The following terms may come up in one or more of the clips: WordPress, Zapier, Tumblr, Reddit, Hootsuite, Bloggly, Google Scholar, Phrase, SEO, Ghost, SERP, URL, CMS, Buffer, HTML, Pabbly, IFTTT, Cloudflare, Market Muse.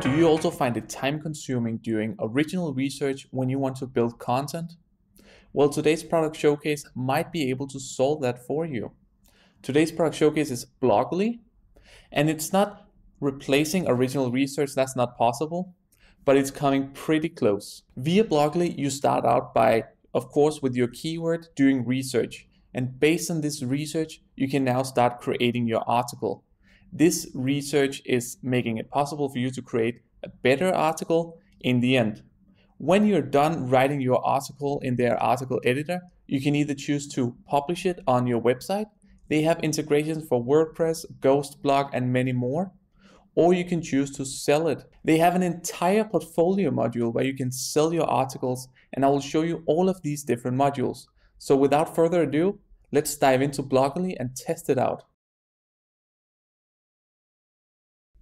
Do you also find it time-consuming doing original research when you want to build content? Well, today's product showcase might be able to solve that for you. Today's product showcase is Bloggly, and it's not replacing original research, that's not possible, but it's coming pretty close. Via Bloggly, you start out by, of course, with your keyword, doing research. And based on this research, you can now start creating your article. This research is making it possible for you to create a better article in the end. When you're done writing your article in their article editor, you can either choose to publish it on your website. They have integrations for WordPress, Ghost, Blog, and many more. Or you can choose to sell it. They have an entire portfolio module where you can sell your articles, and I will show you all of these different modules. So without further ado, let's dive into Bloggly and test it out.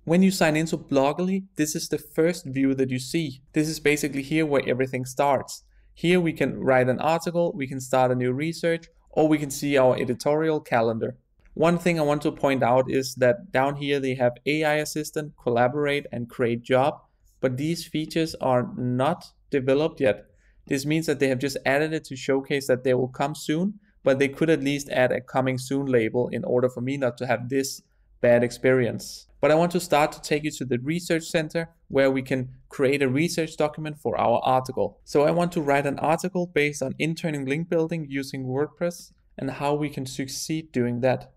When you sign into Bloggly, this is the first view that you see. This is basically here where everything starts. Here we can write an article, we can start a new research, or we can see our editorial calendar. One thing I want to point out is that down here they have AI Assistant, Collaborate, and Create Job, but these features are not developed yet. This means that they have just added it to showcase that they will come soon, but they could at least add a coming soon label in order for me not to have this bad experience. But I want to start to take you to the research center where we can create a research document for our article. So I want to write an article based on internal link building using WordPress and how we can succeed doing that.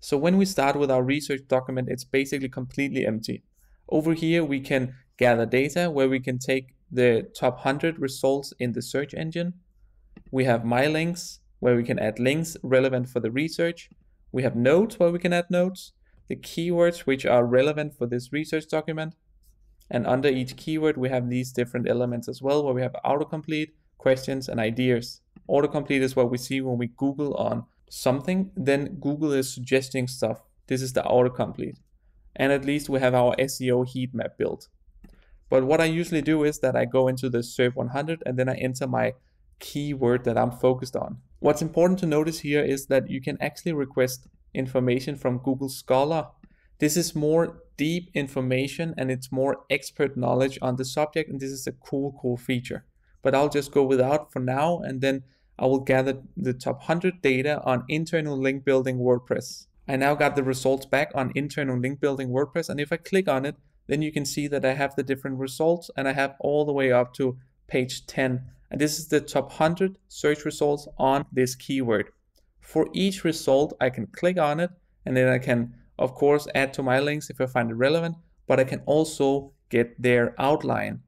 So when we start with our research document, it's basically completely empty. Over here, we can gather data where we can take the top 100 results in the search engine. We have my links where we can add links relevant for the research. We have notes where we can add notes, the keywords which are relevant for this research document. And under each keyword, we have these different elements as well, where we have autocomplete, questions, and ideas. Autocomplete is what we see when we Google on something, then Google is suggesting stuff. This is the autocomplete. And at least we have our SEO heat map built. But what I usually do is that I go into the SERP 100 and then I enter my keyword that I'm focused on. What's important to notice here is that you can actually request information from Google Scholar. This is more deep information and it's more expert knowledge on the subject, and this is a cool feature. But I'll just go without for now, and then I will gather the top 100 data on internal link building WordPress. I now got the results back on internal link building WordPress, and if I click on it, then you can see that I have the different results and I have all the way up to page 10. And this is the top 100 search results on this keyword. For each result, I can click on it, and then I can, of course, add to my links if I find it relevant, but I can also get their outline.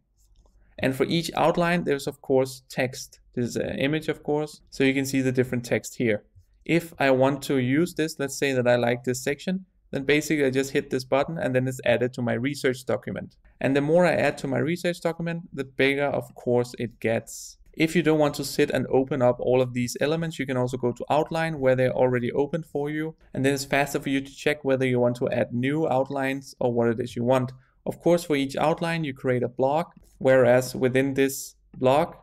And for each outline, there's, of course, text. This is an image, of course, so you can see the different text here. If I want to use this, let's say that I like this section, then basically I just hit this button and then it's added to my research document. And the more I add to my research document, the bigger, of course, it gets. If you don't want to sit and open up all of these elements, you can also go to outline where they're already open for you. And then it's faster for you to check whether you want to add new outlines or what it is you want. Of course, for each outline, you create a blog, whereas within this blog,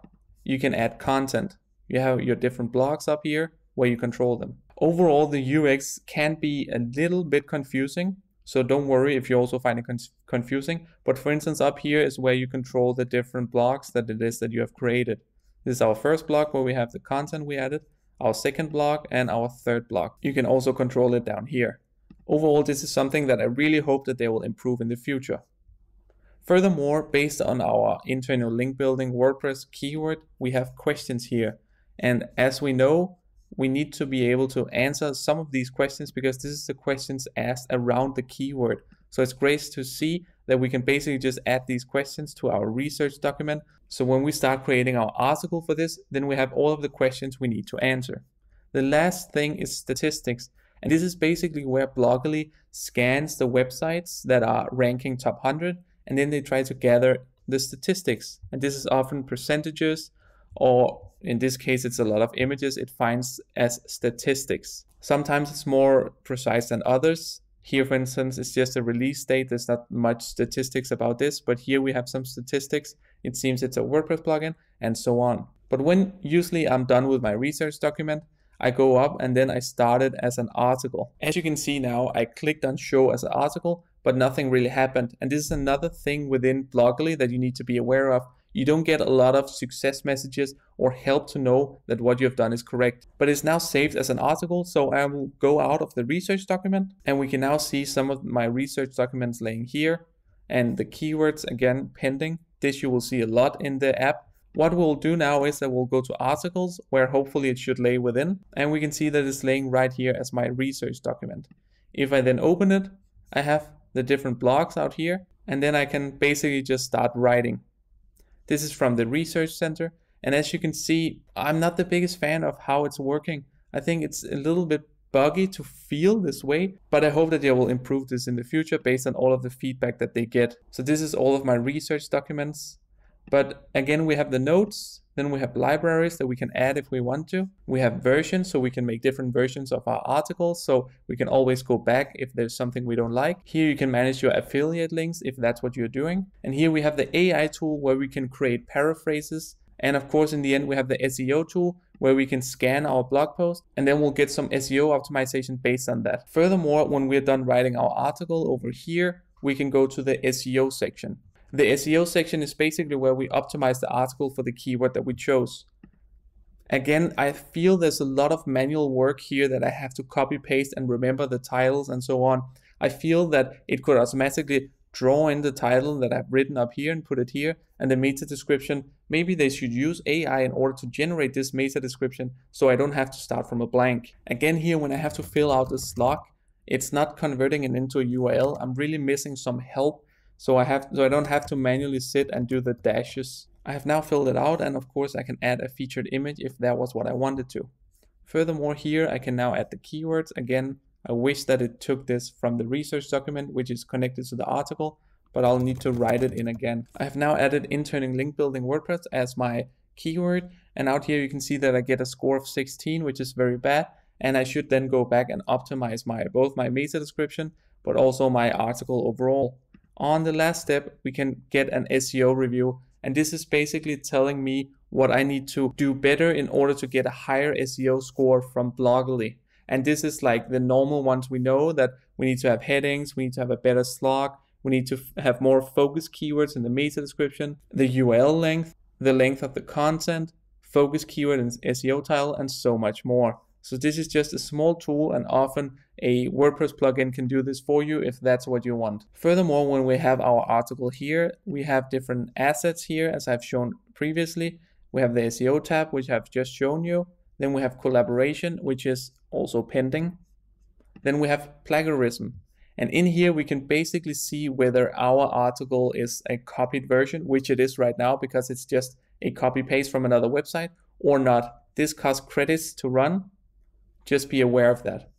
you can add content. You have your different blogs up here where you control them. Overall, the UX can be a little bit confusing, so don't worry if you also find it confusing. But for instance, up here is where you control the different blogs that it is that you have created. This is our first blog where we have the content we added, our second blog, and our third blog. You can also control it down here. Overall, this is something that I really hope that they will improve in the future. Furthermore, based on our internal link building WordPress keyword, we have questions here. And as we know, we need to be able to answer some of these questions because this is the questions asked around the keyword. So it's great to see that we can basically just add these questions to our research document. So when we start creating our article for this, then we have all of the questions we need to answer. The last thing is statistics. And this is basically where Bloggly scans the websites that are ranking top 100, and then they try to gather the statistics. And this is often percentages, or in this case, it's a lot of images it finds as statistics. Sometimes it's more precise than others. Here, for instance, it's just a release date. There's not much statistics about this, but here we have some statistics. It seems it's a WordPress plugin and so on. But when usually I'm done with my research document, I go up and then I start it as an article. As you can see now, I clicked on show as an article, but nothing really happened. And this is another thing within Bloggly that you need to be aware of. You don't get a lot of success messages or help to know that what you have done is correct. But it's now saved as an article, so I will go out of the research document and we can now see some of my research documents laying here and the keywords again pending. This you will see a lot in the app. What we'll do now is that we'll go to articles where hopefully it should lay within, and we can see that it's laying right here as my research document. If I then open it, I have the different blogs out here and then I can basically just start writing. This is from the research center, and as you can see, I'm not the biggest fan of how it's working. I think it's a little bit buggy to feel this way, but I hope that they will improve this in the future based on all of the feedback that they get. So this is all of my research documents. But again, we have the notes, then we have libraries that we can add if we want to. We have versions, so we can make different versions of our articles, so we can always go back if there's something we don't like. Here you can manage your affiliate links if that's what you're doing. And here we have the AI tool where we can create paraphrases. And of course, in the end, we have the SEO tool where we can scan our blog post and then we'll get some SEO optimization based on that. Furthermore, when we're done writing our article over here, we can go to the SEO section. The SEO section is basically where we optimize the article for the keyword that we chose. Again, I feel there's a lot of manual work here that I have to copy paste and remember the titles and so on. I feel that it could automatically draw in the title that I've written up here and put it here and the meta description. Maybe they should use AI in order to generate this meta description so I don't have to start from a blank. Again here, when I have to fill out this log, it's not converting it into a URL. I'm really missing some help. So I don't have to manually sit and do the dashes. I have now filled it out, and of course I can add a featured image if that was what I wanted to. Furthermore, here I can now add the keywords. Again, I wish that it took this from the research document, which is connected to the article, but I'll need to write it in again. I have now added interning link building WordPress as my keyword, and out here you can see that I get a score of 16, which is very bad, and I should then go back and optimize both my meta description, but also my article overall. On the last step, we can get an SEO review, and this is basically telling me what I need to do better in order to get a higher SEO score from Bloggly. And this is like the normal ones we know, that we need to have headings, we need to have a better slog, we need to have more focused keywords in the meta description, the URL length, the length of the content, focus keyword and SEO title, and so much more. So this is just a small tool, and often a WordPress plugin can do this for you if that's what you want. Furthermore, when we have our article here, we have different assets here as I've shown previously. We have the SEO tab, which I've just shown you. Then we have collaboration, which is also pending. Then we have plagiarism. And in here, we can basically see whether our article is a copied version, which it is right now because it's just a copy paste from another website, or not. This costs credits to run. Just be aware of that.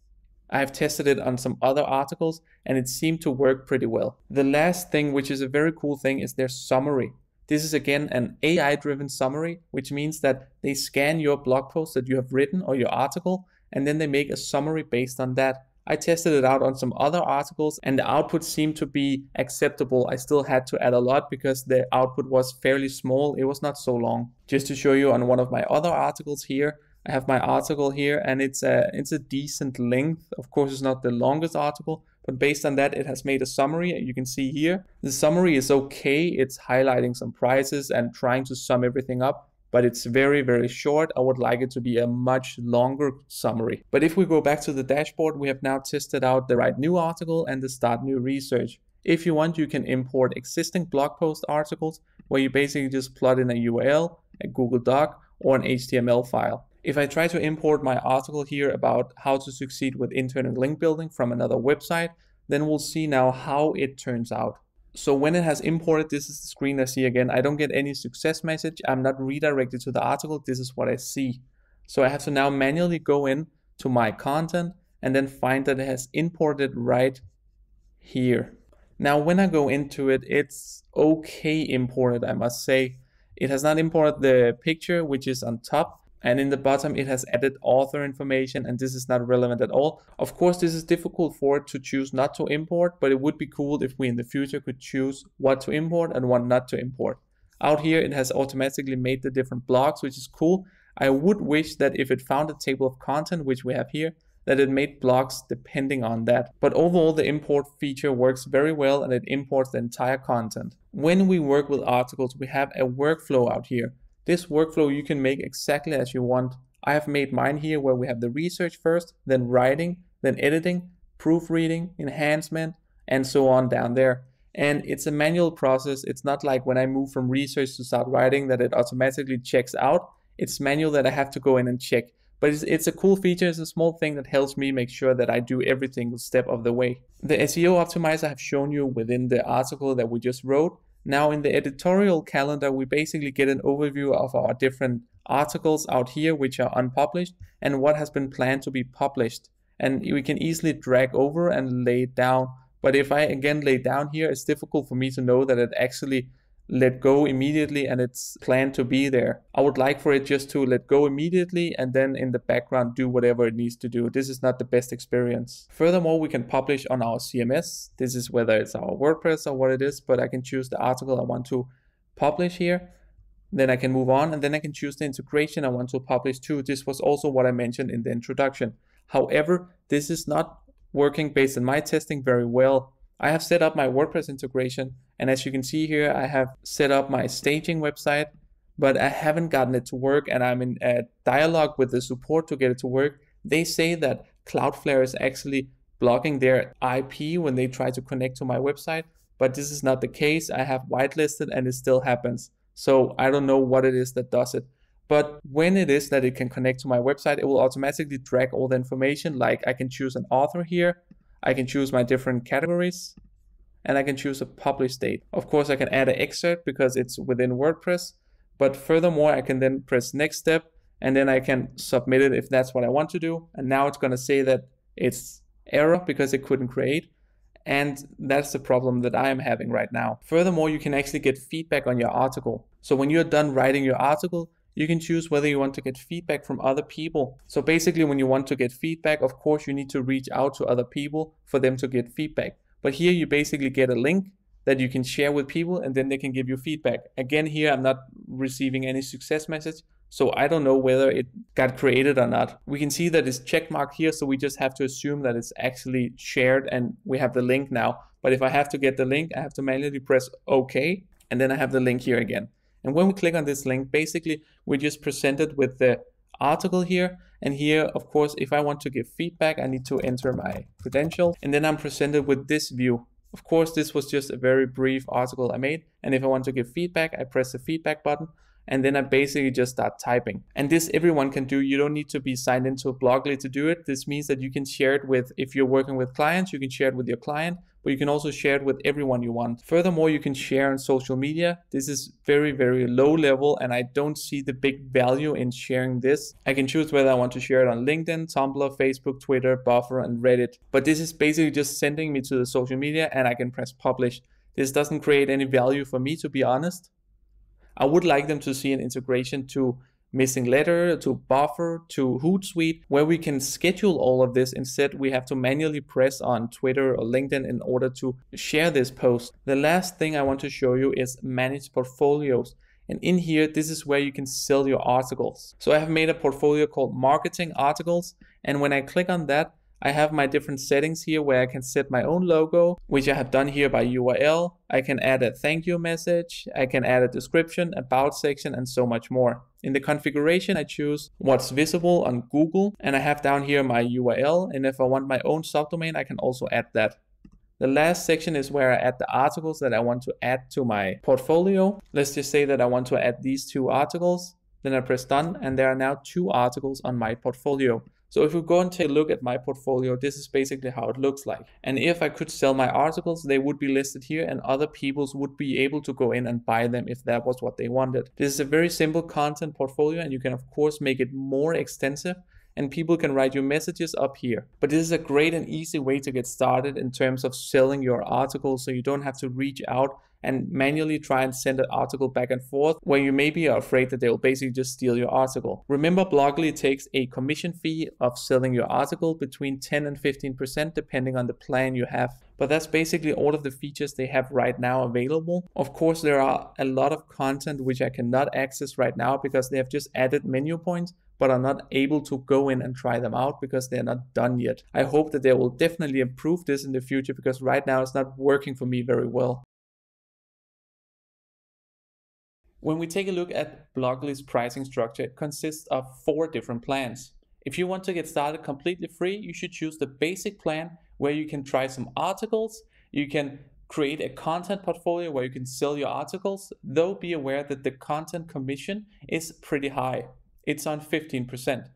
I have tested it on some other articles and it seemed to work pretty well. The last thing, which is a very cool thing, is their summary. This is again an AI-driven summary, which means that they scan your blog post that you have written or your article, and then they make a summary based on that. I tested it out on some other articles and the output seemed to be acceptable. I still had to add a lot because the output was fairly small. It was not so long. Just to show you on one of my other articles here, I have my article here, and it's a decent length. Of course, it's not the longest article, but based on that, it has made a summary. You can see here, the summary is okay. It's highlighting some prices and trying to sum everything up, but it's very, very short. I would like it to be a much longer summary. But if we go back to the dashboard, we have now tested out the Write New article and the Start New research. If you want, you can import existing blog post articles where you basically just plot in a URL, a Google Doc, or an HTML file. If I try to import my article here about how to succeed with internal link building from another website, then we'll see now how it turns out. So when it has imported, this is the screen I see again. I don't get any success message. I'm not redirected to the article. This is what I see. So I have to now manually go in to my content and then find that it has imported right here. Now, when I go into it, it's okay imported, I must say. It has not imported the picture, which is on top. And in the bottom, it has added author information, and this is not relevant at all. Of course, this is difficult for it to choose not to import, but it would be cool if we in the future could choose what to import and what not to import. Out here, it has automatically made the different blogs, which is cool. I would wish that if it found a table of content, which we have here, that it made blocks depending on that. But overall, the import feature works very well and it imports the entire content. When we work with articles, we have a workflow out here. This workflow you can make exactly as you want. I have made mine here where we have the research first, then writing, then editing, proofreading, enhancement, and so on down there. And it's a manual process. It's not like when I move from research to start writing that it automatically checks out. It's manual that I have to go in and check. But it's a cool feature, it's a small thing that helps me make sure that I do every single step of the way. The SEO optimizer I have shown you within the article that we just wrote. Now in the editorial calendar, we basically get an overview of our different articles out here, which are unpublished, and what has been planned to be published. And we can easily drag over and lay it down. But if I again lay down here, it's difficult for me to know that it actually let go immediately and it's planned to be there. I would like for it just to let go immediately and then in the background do whatever it needs to do. This is not the best experience. Furthermore, we can publish on our CMS. This is whether it's our WordPress or what it is, but I can choose the article I want to publish here. Then I can move on and then I can choose the integration I want to publish to. This was also what I mentioned in the introduction. However, this is not working based on my testing very well. I have set up my WordPress integration, and as you can see here, I have set up my staging website, but I haven't gotten it to work, and I'm in a dialogue with the support to get it to work. They say that Cloudflare is actually blocking their IP when they try to connect to my website, but this is not the case. I have whitelisted and it still happens. So I don't know what it is that does it. But when it is that it can connect to my website, it will automatically drag all the information. Like I can choose an author here, I can choose my different categories, and I can choose a publish date. Of course, I can add an excerpt because it's within WordPress, but furthermore, I can then press next step and then I can submit it if that's what I want to do. And now it's going to say that it's error because it couldn't create. And that's the problem that I am having right now. Furthermore, you can actually get feedback on your article. So when you're done writing your article, you can choose whether you want to get feedback from other people. So basically when you want to get feedback, of course you need to reach out to other people for them to get feedback. But here you basically get a link that you can share with people and then they can give you feedback. Again, here I'm not receiving any success message, so I don't know whether it got created or not. We can see that it's checkmarked here, so we just have to assume that it's actually shared and we have the link now. But if I have to get the link, I have to manually press OK, and then I have the link here again. And when we click on this link, basically we're just presented with the article here. And here, of course, if I want to give feedback, I need to enter my credentials and then I'm presented with this view. Of course, this was just a very brief article I made. And if I want to give feedback, I press the feedback button and then I basically just start typing. And this everyone can do. You don't need to be signed into a Bloggly to do it. This means that you can share it with, if you're working with clients, you can share it with your client, but you can also share it with everyone you want. Furthermore, you can share on social media. This is very, very low level, and I don't see the big value in sharing this. I can choose whether I want to share it on LinkedIn, Tumblr, Facebook, Twitter, Buffer, and Reddit. But this is basically just sending me to the social media, and I can press publish. This doesn't create any value for me, to be honest. I would like them to see an integration to missing letter, to Buffer, to Hootsuite, where we can schedule all of this. Instead, we have to manually press on Twitter or LinkedIn in order to share this post. The last thing I want to show you is manage portfolios. And in here, this is where you can sell your articles. So I have made a portfolio called Marketing Articles. And when I click on that, I have my different settings here where I can set my own logo, which I have done here by URL. I can add a thank you message. I can add a description, about section, and so much more. In the configuration, I choose what's visible on Google, and I have down here my URL. And if I want my own subdomain, I can also add that. The last section is where I add the articles that I want to add to my portfolio. Let's just say that I want to add these two articles. Then I press done, and there are now two articles on my portfolio. So if we go and take a look at my portfolio, this is basically how it looks like. And if I could sell my articles, they would be listed here and other people's would be able to go in and buy them if that was what they wanted. This is a very simple content portfolio and you can of course make it more extensive and people can write you messages up here. But this is a great and easy way to get started in terms of selling your articles, so you don't have to reach out and manually try and send an article back and forth where you maybe are afraid that they will basically just steal your article. Remember, Bloggly takes a commission fee of selling your article between 10 and 15% depending on the plan you have. But that's basically all of the features they have right now available. Of course, there are a lot of content which I cannot access right now because they have just added menu points, but are not able to go in and try them out because they're not done yet. I hope that they will definitely improve this in the future because right now it's not working for me very well. When we take a look at Bloglist's pricing structure, it consists of 4 different plans. If you want to get started completely free, you should choose the basic plan where you can try some articles, you can create a content portfolio where you can sell your articles, though be aware that the content commission is pretty high. It's on 15%.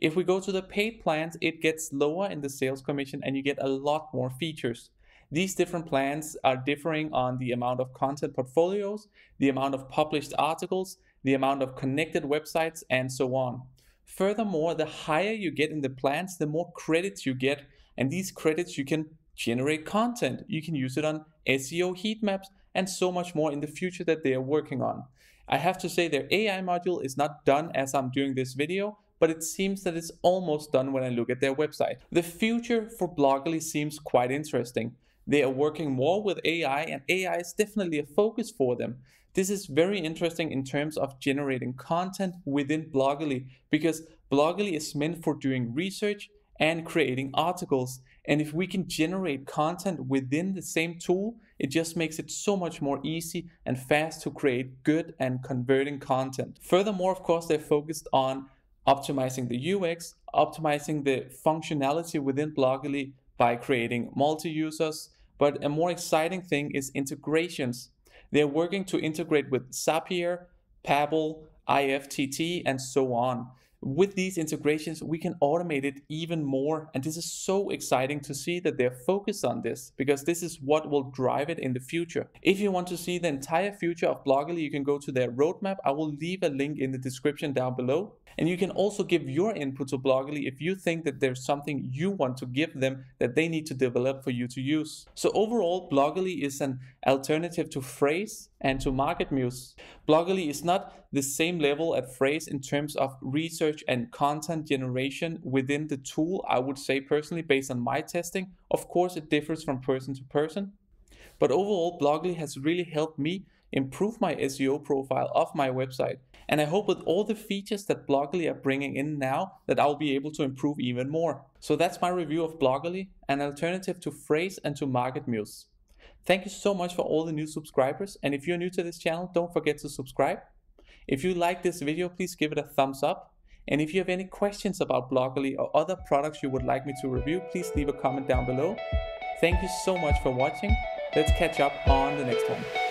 If we go to the paid plans, it gets lower in the sales commission and you get a lot more features. These different plans are differing on the amount of content portfolios, the amount of published articles, the amount of connected websites, and so on. Furthermore, the higher you get in the plans, the more credits you get, and these credits you can generate content. You can use it on SEO heat maps and so much more in the future that they are working on. I have to say their AI module is not done as I'm doing this video, but it seems that it's almost done when I look at their website. The future for Bloggly seems quite interesting. They are working more with AI, and AI is definitely a focus for them. This is very interesting in terms of generating content within Bloggly, because Bloggly is meant for doing research and creating articles. And if we can generate content within the same tool, it just makes it so much more easy and fast to create good and converting content. Furthermore, of course, they're focused on optimizing the UX, optimizing the functionality within Bloggly by creating multi-users. But a more exciting thing is integrations. They're working to integrate with Zapier, Pabbly, IFTTT, and so on. With these integrations, we can automate it even more. And this is so exciting to see that they're focused on this, because this is what will drive it in the future. If you want to see the entire future of Bloggly, you can go to their roadmap. I will leave a link in the description down below. And you can also give your input to Bloggly if you think that there's something you want to give them that they need to develop for you to use. So overall, Bloggly is an alternative to Phrase and to Market Muse. Bloggly is not the same level at Phrase in terms of research and content generation within the tool, I would say personally, based on my testing. Of course, it differs from person to person. But overall, Bloggly has really helped me improve my SEO profile of my website. And I hope with all the features that Bloggly are bringing in now that I'll be able to improve even more. So that's my review of Bloggly, an alternative to Phrase and to Market Muse. Thank you so much for all the new subscribers. And if you're new to this channel, don't forget to subscribe. If you like this video, please give it a thumbs up. And if you have any questions about Bloggly or other products you would like me to review, please leave a comment down below. Thank you so much for watching. Let's catch up on the next one.